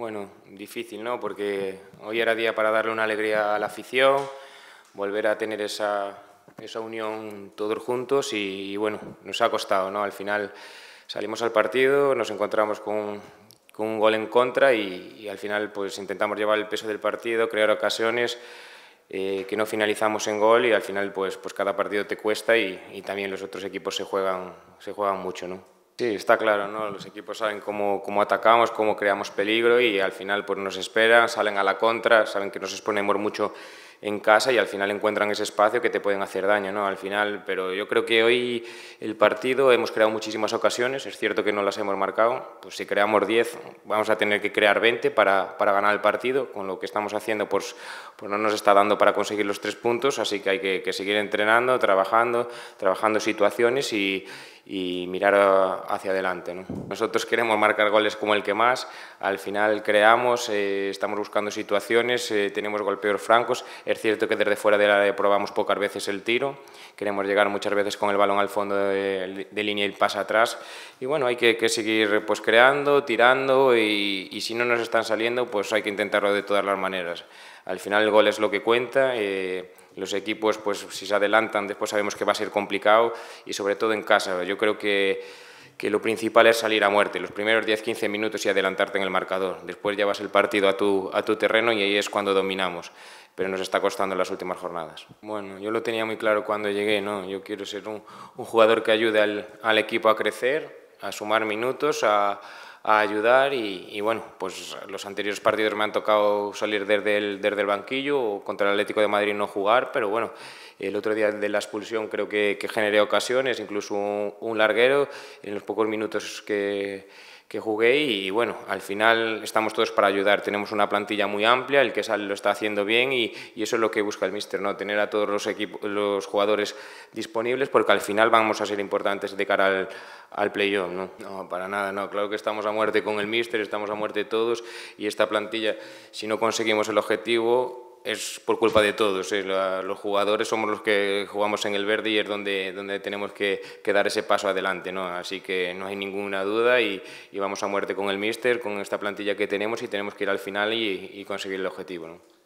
Bueno, difícil, ¿no? Porque hoy era día para darle una alegría a la afición, volver a tener esa unión todos juntos y, bueno, nos ha costado, ¿no? Al final salimos al partido, nos encontramos con un gol en contra y al final pues intentamos llevar el peso del partido, crear ocasiones que no finalizamos en gol y al final pues cada partido te cuesta y también los otros equipos se juegan mucho, ¿no? Sí, está claro, ¿no? Los equipos saben cómo atacamos, cómo creamos peligro y al final pues nos esperan, salen a la contra, saben que nos exponemos mucho en casa y al final encuentran ese espacio que te pueden hacer daño, ¿no? Al final, pero yo creo que hoy el partido hemos creado muchísimas ocasiones, es cierto que no las hemos marcado, pues si creamos 10 vamos a tener que crear 20 para ganar el partido, con lo que estamos haciendo pues no nos está dando para conseguir los 3 puntos, así que hay que seguir entrenando, trabajando situaciones y mirar hacia adelante, ¿no? Nosotros queremos marcar goles como el que más, al final creamos, estamos buscando situaciones, tenemos golpeos francos, es cierto que desde fuera del área probamos pocas veces el tiro, queremos llegar muchas veces con el balón al fondo de línea y pasa atrás y bueno, hay que seguir pues creando, tirando y si no nos están saliendo pues hay que intentarlo de todas las maneras. Al final el gol es lo que cuenta, los equipos pues si se adelantan después sabemos que va a ser complicado y sobre todo en casa. Yo creo que lo principal es salir a muerte, los primeros 10-15 minutos y adelantarte en el marcador. Después llevas el partido a tu terreno y ahí es cuando dominamos, pero nos está costando las últimas jornadas. Bueno, yo lo tenía muy claro cuando llegué, ¿no? Yo quiero ser un jugador que ayude al equipo a crecer, a sumar minutos, a ayudar y bueno, pues los anteriores partidos me han tocado salir desde el banquillo o contra el Atlético de Madrid no jugar, pero bueno, el otro día de la expulsión creo que generé ocasiones, incluso un larguero en los pocos minutos que jugué y bueno, al final estamos todos para ayudar, tenemos una plantilla muy amplia, el que sale lo está haciendo bien y eso es lo que busca el míster, ¿no? Tener a todos los jugadores disponibles porque al final vamos a ser importantes de cara al play-off, ¿no? No, para nada, no, claro que estamos a muerte con el míster, estamos a muerte todos y esta plantilla, si no conseguimos el objetivo, es por culpa de todos, ¿eh? Los jugadores somos los que jugamos en el verde y es donde tenemos que dar ese paso adelante, ¿no? Así que no hay ninguna duda y vamos a muerte con el míster, con esta plantilla que tenemos y tenemos que ir al final y conseguir el objetivo, ¿no?